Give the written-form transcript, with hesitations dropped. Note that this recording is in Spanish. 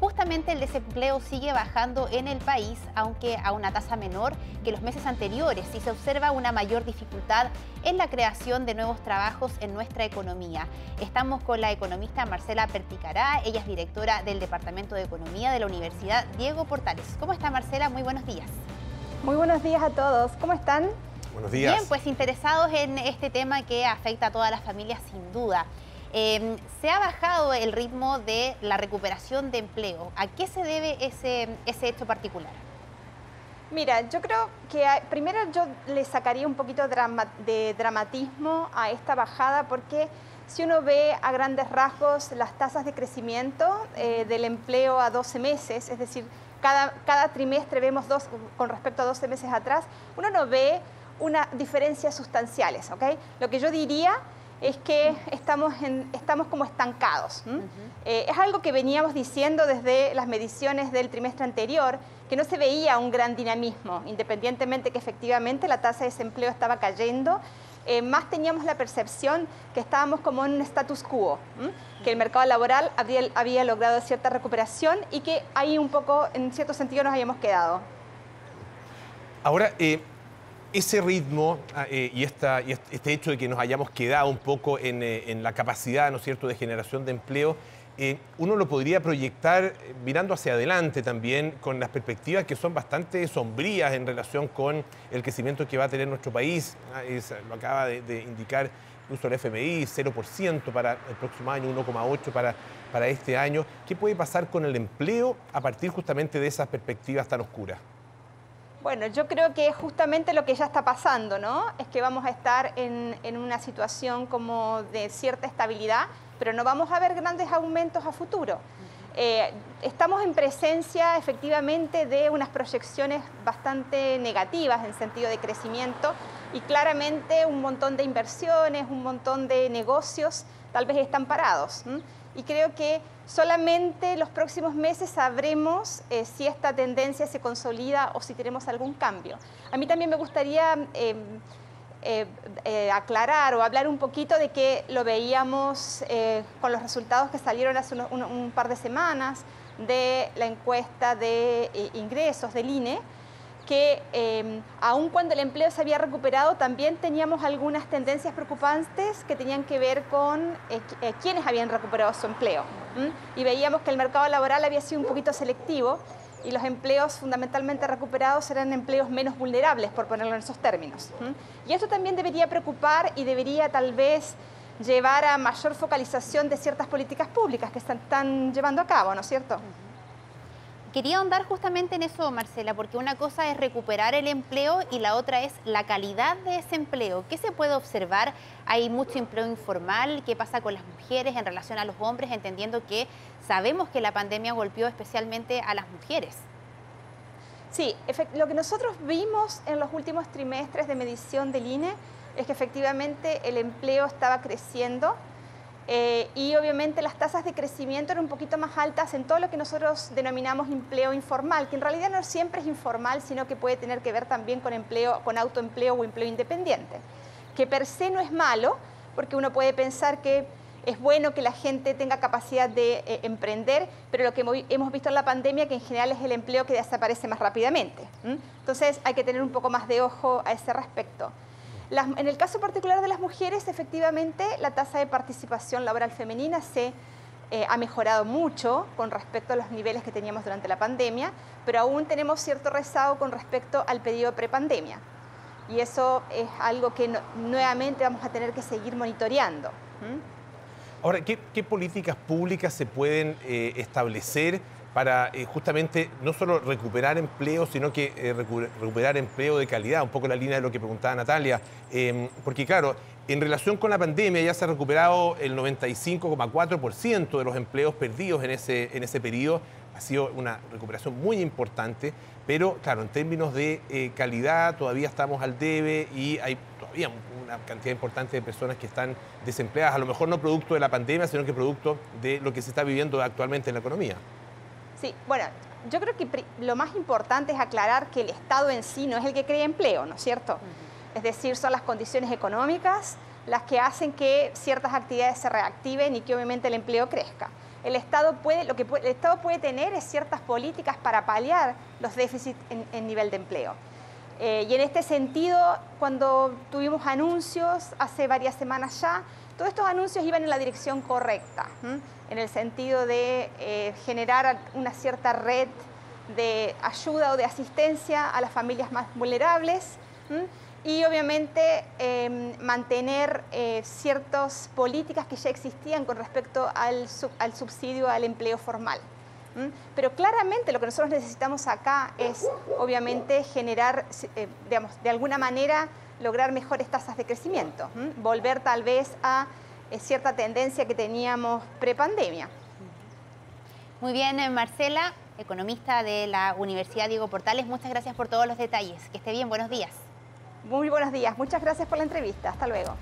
Justamente el desempleo sigue bajando en el país, aunque a una tasa menor que los meses anteriores, y se observa una mayor dificultad en la creación de nuevos trabajos en nuestra economía. Estamos con la economista Marcela Perticará, ella es directora del Departamento de Economía de la Universidad Diego Portales. ¿Cómo está, Marcela? Muy buenos días. Muy buenos días a todos. ¿Cómo están? Buenos días. Bien, pues interesados en este tema que afecta a todas las familias sin duda. Se ha bajado el ritmo de la recuperación de empleo. ¿A qué se debe ese hecho particular? Mira, yo creo que primero yo le sacaría un poquito de dramatismo a esta bajada, porque si uno ve a grandes rasgos las tasas de crecimiento del empleo a 12 meses, es decir, cada trimestre vemos dos con respecto a 12 meses atrás, uno no ve una diferencia sustanciales, ¿ok? Lo que yo diría es que estamos como estancados. Es algo que veníamos diciendo desde las mediciones del trimestre anterior, que no se veía un gran dinamismo, independientemente que efectivamente la tasa de desempleo estaba cayendo. Más teníamos la percepción que estábamos como en un status quo, que el mercado laboral había logrado cierta recuperación y que ahí un poco, en cierto sentido, nos habíamos quedado. Ahora, ese ritmo y este hecho de que nos hayamos quedado un poco en la capacidad, ¿no es cierto?, de generación de empleo, uno lo podría proyectar mirando hacia adelante también, con las perspectivas que son bastante sombrías en relación con el crecimiento que va a tener nuestro país. Lo acaba de indicar incluso el FMI, 0% para el próximo año, 1,8% para este año. ¿Qué puede pasar con el empleo a partir justamente de esas perspectivas tan oscuras? Bueno, yo creo que es justamente lo que ya está pasando, ¿no? Es que vamos a estar en una situación como de cierta estabilidad, pero no vamos a ver grandes aumentos a futuro. Estamos en presencia, efectivamente, de unas proyecciones bastante negativas en sentido de crecimiento y claramente un montón de inversiones, un montón de negocios tal vez están parados. Y creo que solamente los próximos meses sabremos si esta tendencia se consolida o si tenemos algún cambio. A mí también me gustaría aclarar o hablar un poquito de que lo veíamos con los resultados que salieron hace un par de semanas de la encuesta de ingresos del INE, que aun cuando el empleo se había recuperado, también teníamos algunas tendencias preocupantes que tenían que ver con quiénes habían recuperado su empleo. Y veíamos que el mercado laboral había sido un poquito selectivo y los empleos fundamentalmente recuperados eran empleos menos vulnerables, por ponerlo en esos términos. Y esto también debería preocupar y debería tal vez llevar a mayor focalización de ciertas políticas públicas que se están llevando a cabo, ¿no es cierto? Quería ahondar justamente en eso, Marcela, porque una cosa es recuperar el empleo y la otra es la calidad de ese empleo. ¿Qué se puede observar? Hay mucho empleo informal. ¿Qué pasa con las mujeres en relación a los hombres? Entendiendo que sabemos que la pandemia golpeó especialmente a las mujeres. Sí, lo que nosotros vimos en los últimos trimestres de medición del INE es que efectivamente el empleo estaba creciendo. Y obviamente las tasas de crecimiento eran un poquito más altas en todo lo que nosotros denominamos empleo informal, que en realidad no siempre es informal, sino que puede tener que ver también con empleo, con autoempleo o empleo independiente, que per se no es malo, porque uno puede pensar que es bueno que la gente tenga capacidad de emprender, pero lo que hemos visto en la pandemia que en general es el empleo que desaparece más rápidamente. Entonces hay que tener un poco más de ojo a ese respecto. En el caso particular de las mujeres, efectivamente, la tasa de participación laboral femenina se ha mejorado mucho con respecto a los niveles que teníamos durante la pandemia, pero aún tenemos cierto rezago con respecto al periodo prepandemia. Y eso es algo que nuevamente vamos a tener que seguir monitoreando. Ahora, ¿qué políticas públicas se pueden establecer para justamente no solo recuperar empleo, sino que recuperar empleo de calidad? Un poco la línea de lo que preguntaba Natalia, porque claro, en relación con la pandemia ya se ha recuperado el 95,4% de los empleos perdidos en ese periodo. Ha sido una recuperación muy importante, pero claro, en términos de calidad todavía estamos al debe y hay todavía una cantidad importante de personas que están desempleadas, a lo mejor no producto de la pandemia, sino que producto de lo que se está viviendo actualmente en la economía. Sí, bueno, yo creo que lo más importante es aclarar que el Estado en sí no es el que crea empleo, ¿no es cierto? Es decir, son las condiciones económicas las que hacen que ciertas actividades se reactiven y que obviamente el empleo crezca. Lo que el Estado puede tener es ciertas políticas para paliar los déficits en nivel de empleo. Y en este sentido, cuando tuvimos anuncios hace varias semanas ya, todos estos anuncios iban en la dirección correcta, en el sentido de generar una cierta red de ayuda o de asistencia a las familias más vulnerables, y obviamente mantener ciertas políticas que ya existían con respecto al subsidio al empleo formal. Pero claramente lo que nosotros necesitamos acá es obviamente generar, digamos, de alguna manera lograr mejores tasas de crecimiento, volver tal vez a cierta tendencia que teníamos prepandemia. Muy bien, Marcela, economista de la Universidad Diego Portales, muchas gracias por todos los detalles. Que esté bien, buenos días. Muy buenos días, muchas gracias por la entrevista, hasta luego.